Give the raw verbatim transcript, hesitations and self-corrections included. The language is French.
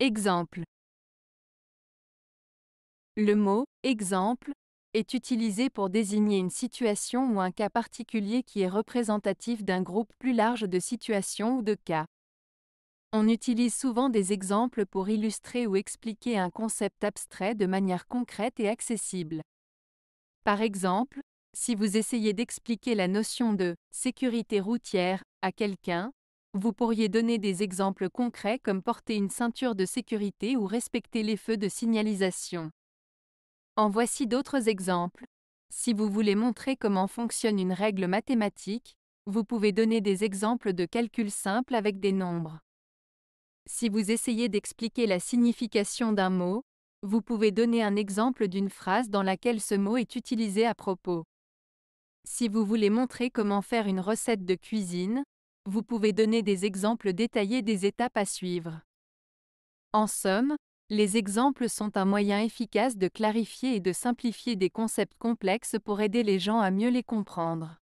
Exemple. Le mot « exemple » est utilisé pour désigner une situation ou un cas particulier qui est représentatif d'un groupe plus large de situations ou de cas. On utilise souvent des exemples pour illustrer ou expliquer un concept abstrait de manière concrète et accessible. Par exemple, si vous essayez d'expliquer la notion de « sécurité routière » à quelqu'un, vous pourriez donner des exemples concrets comme porter une ceinture de sécurité ou respecter les feux de signalisation. En voici d'autres exemples. Si vous voulez montrer comment fonctionne une règle mathématique, vous pouvez donner des exemples de calculs simples avec des nombres. Si vous essayez d'expliquer la signification d'un mot, vous pouvez donner un exemple d'une phrase dans laquelle ce mot est utilisé à propos. Si vous voulez montrer comment faire une recette de cuisine, vous pouvez donner des exemples détaillés des étapes à suivre. En somme, les exemples sont un moyen efficace de clarifier et de simplifier des concepts complexes pour aider les gens à mieux les comprendre.